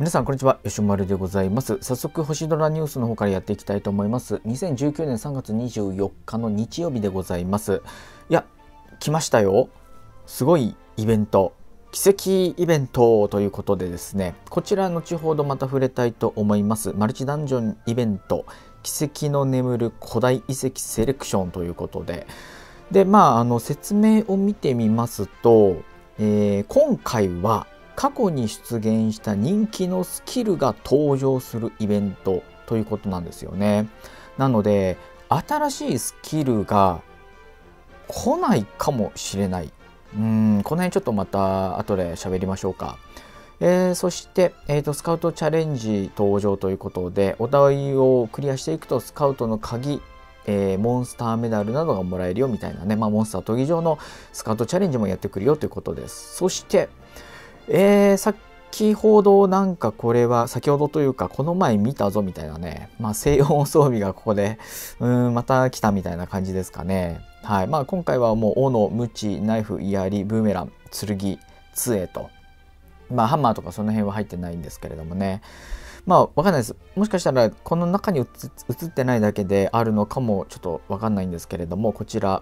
皆さんこんにちは、よしまるでございます。早速星ドラニュースの方からやっていきたいと思います。2019年3月24日の日曜日でございます。いや、来ましたよ。すごいイベント、奇跡イベントということでですね、こちら後ほどまた触れたいと思います。マルチダンジョンイベント、奇跡の眠る古代遺跡セレクションということで、説明を見てみますと、今回は過去に出現した人気のスキルが登場するイベントということなんですよね。なので新しいスキルが来ないかもしれない。この辺ちょっとまた後で喋りましょうか。そして、スカウトチャレンジ登場ということで、お題をクリアしていくとスカウトの鍵、モンスターメダルなどがもらえるよみたいなね、モンスター闘技場のスカウトチャレンジもやってくるよということです。そしてこの前見たぞみたいなね、西洋装備がここでまた来たみたいな感じですかね。はい、今回はもう斧、ムチ、ナイフ、槍、ブーメラン、剣、杖と、ハンマーとかその辺は入ってないんですけれどもね、わかんないです。もしかしたらこの中に映ってないだけであるのかもちょっとわかんないんですけれども、こちら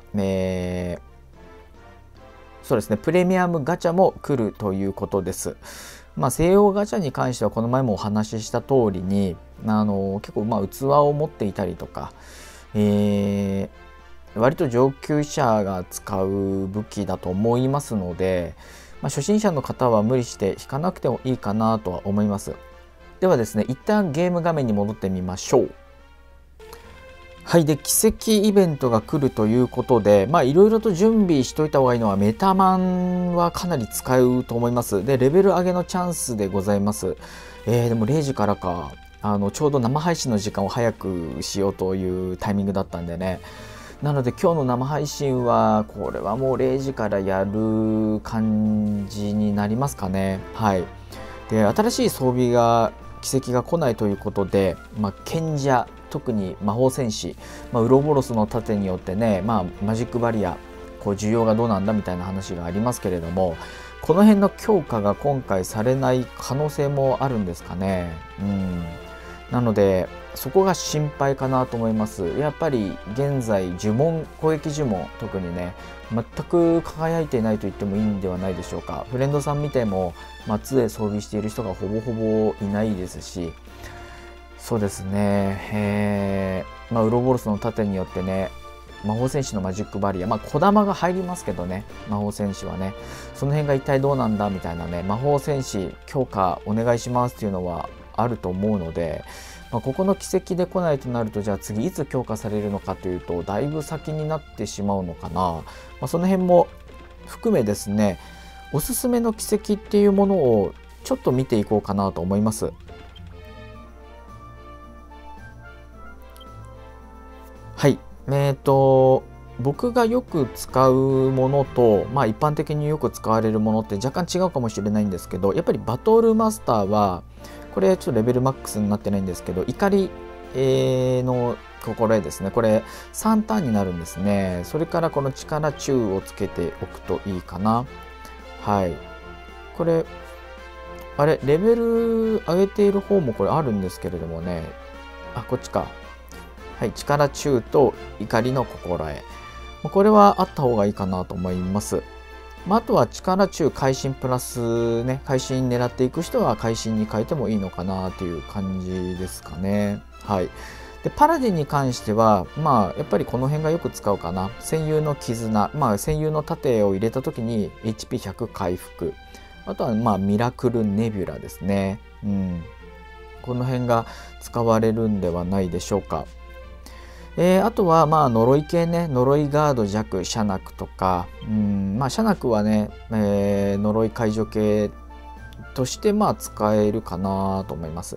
そうですね、プレミアムガチャも来るということです。西洋ガチャに関してはこの前もお話しした通りに、結構器を持っていたりとか、割と上級者が使う武器だと思いますので、初心者の方は無理して引かなくてもいいかなとは思います。ではですね、一旦ゲーム画面に戻ってみましょう。はい、で奇跡イベントが来るということで、いろいろと準備しといた方がいいのはメタマンはかなり使うと思います。でレベル上げのチャンスでございます。でも0時からか、ちょうど生配信の時間を早くしようというタイミングだったんでね。なので今日の生配信はこれはもう0時からやる感じになりますかね。はい、で新しい装備が奇跡が来ないということで、賢者、特に魔法戦士、ウロボロスの盾によってね、マジックバリア、需要がどうなんだみたいな話がありますけれども、この辺の強化が今回されない可能性もあるんですかね。なのでそこが心配かなと思います。やっぱり現在攻撃呪文、特にね全く輝いていないと言ってもいいんではないでしょうか。フレンドさん見ても杖装備している人がほぼほぼいないですし、そうですね、ウロボロスの盾によってね、魔法戦士のマジックバリア、小玉が入りますけどね、魔法戦士はね、その辺が一体どうなんだみたいなね、魔法戦士強化お願いしますっていうのはあると思うので、ここの奇跡で来ないとなると、じゃあ次いつ強化されるのかというとだいぶ先になってしまうのかな。その辺も含めですね、おすすめの奇跡っていうものをちょっと見ていこうかなと思います。はい、僕がよく使うものと、一般的によく使われるものって若干違うかもしれないんですけど、やっぱりバトルマスターはこれちょっとレベルマックスになってないんですけど、怒りの心得ですね、これ3ターンになるんですね。それからこの力中をつけておくといいかな。はい、これあれレベル上げている方もこれあるんですけれどもね、こっちか。はい、力中と怒りの心得、これはあった方がいいかなと思います。あとは力中会心プラスね、会心狙っていく人は会心に変えてもいいのかなという感じですかね。はい、でパラディに関してはやっぱりこの辺がよく使うかな。戦友の絆、戦友の盾を入れた時に HP100 回復、あとはミラクルネビュラですね。この辺が使われるんではないでしょうか。あとは呪い系ね、呪いガード弱、シャナクとか、シャナクはね、呪い解除系として使えるかなと思います。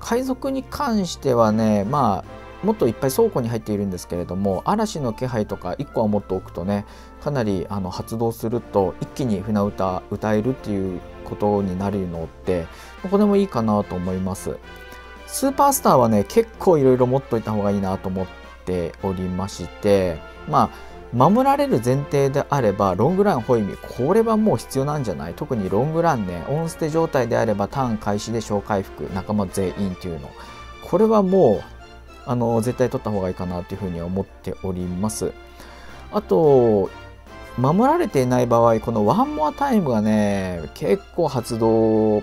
海賊に関してはね、もっといっぱい倉庫に入っているんですけれども、嵐の気配とか1個は持っておくとね、かなり発動すると一気に船歌歌えるっていうことになるので、これもいいかなと思います。スーパースターはね、結構いろいろ持っといた方がいいなと思っておりまして、守られる前提であればロングランホイミ、これはもう必要なんじゃない？特にロングランね、オンステ状態であればターン開始で小回復、仲間全員っていうの、これはもう絶対取った方がいいかなというふうに思っております。あと守られていない場合、このワンモアタイムがね結構発動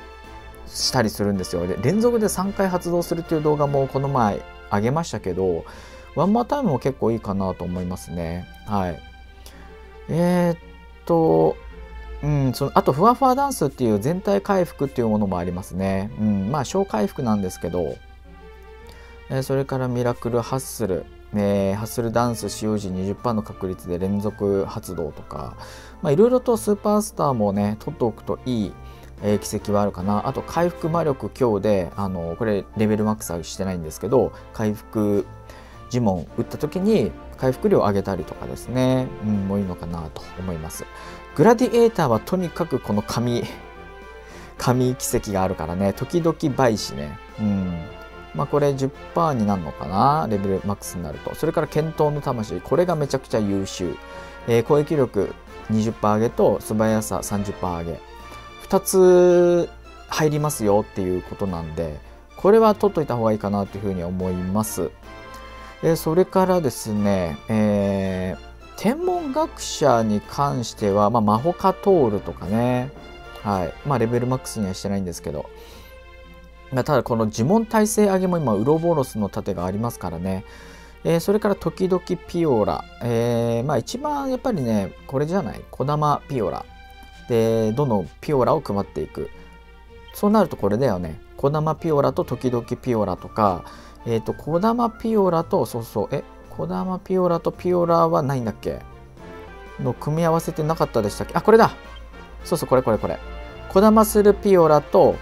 したりするんですよ。で、連続で3回発動するっていう動画もこの前上げましたけど、ワンモアタイムも結構いいかなと思いますね。はい。あと、ふわふわダンスっていう全体回復っていうものもありますね。まあ、小回復なんですけど、それからミラクルハッスル。ハッスルダンス使用時 20% の確率で連続発動とか、まあ、いろいろとスーパースターもね、取っておくといい。奇跡はあるかな。あと回復魔力強でこれレベルマックスはしてないんですけど、回復呪文打った時に回復量を上げたりとかですね、もういいのかなと思います。グラディエーターはとにかくこの神奇跡があるからね、時々倍しね、まあこれ 10% になるのかな、レベルマックスになると。それから剣闘の魂、これがめちゃくちゃ優秀、攻撃力 20% 上げと素早さ 30% 上げ、2つ入りますよっていうことなんで、これは取っといた方がいいかなというふうに思います。それからですね、天文学者に関しては、まあ、マホカトールとかね、はい、まあレベルマックスにはしてないんですけど、ただこの呪文耐性上げも今ウロボロスの盾がありますからね。それから時々ピオラ、まあ一番やっぱりねこれじゃない、小玉ピオラでどんどんピオラを配っていく。そうなるとこれだよね、小玉ピオラと時々ピオラとか、小玉ピオラと小玉ピオラとピオラはないんだっけの組み合わせてなかったでしたっけ。あ、これだ、そうそう、これ小玉するピオラと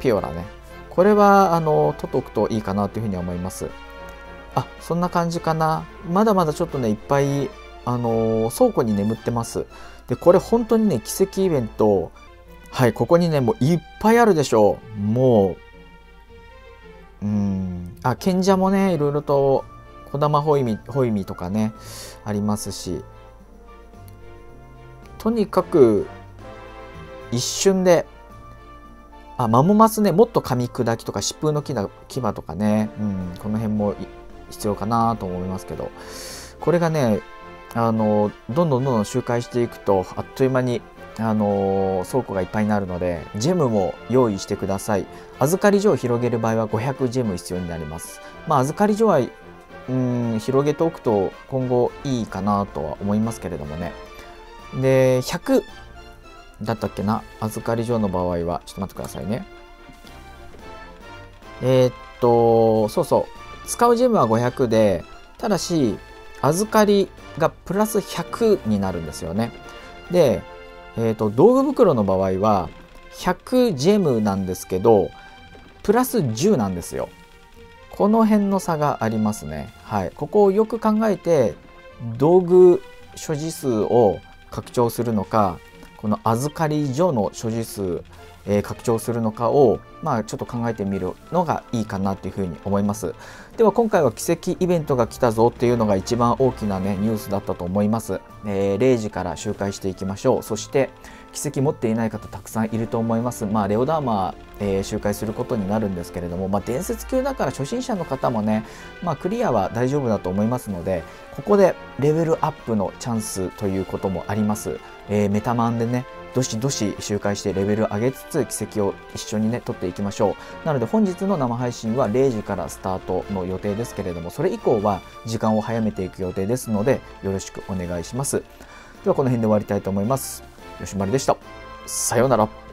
ピオラね、これは取っとくといいかなというふうに思います。あ、そんな感じかな。まだまだちょっとねいっぱい倉庫に眠ってます。でこれ本当にね奇跡イベント、はい、ここにねもういっぱいあるでしょう。もうあ、賢者もねいろいろと小玉ホイミとかねありますし、とにかく一瞬でマモマスね、もっと噛み砕きとか疾風の牙とかね、この辺も必要かなと思いますけど、これがねどんどん周回していくとあっという間に倉庫がいっぱいになるので、ジェムも用意してください。預かり所を広げる場合は500ジェム必要になります。まあ預かり所は広げておくと今後いいかなとは思いますけれどもね。で100だったっけな、預かり所の場合は。ちょっと待ってくださいね。そうそう、使うジェムは500で、ただし預かりがプラス100になるんですよね。で、道具袋の場合は100ジェムなんですけどプラス10なんですよ。この辺の差がありますね。はい、ここをよく考えて道具所持数を拡張するのか、この預かり所の所持数、拡張するのかを、まあ、ちょっと考えてみるのがいいかなというふうに思います。では今回は奇跡イベントが来たぞっていうのが一番大きなねニュースだったと思います。0時から周回していきましょう。そして奇跡持っていない方たくさんいると思います。まあレオダーマー、周回することになるんですけれども、まあ、伝説級だから初心者の方もね、まあ、クリアは大丈夫だと思いますので、ここでレベルアップのチャンスということもあります。メタマンでねどしどし周回してレベル上げつつ奇跡を一緒にね取っていきましょう。なので本日の生配信は0時からスタートの予定ですけれども、それ以降は時間を早めていく予定ですのでよろしくお願いします。ではこの辺で終わりたいと思います。よしまりでした。さようなら。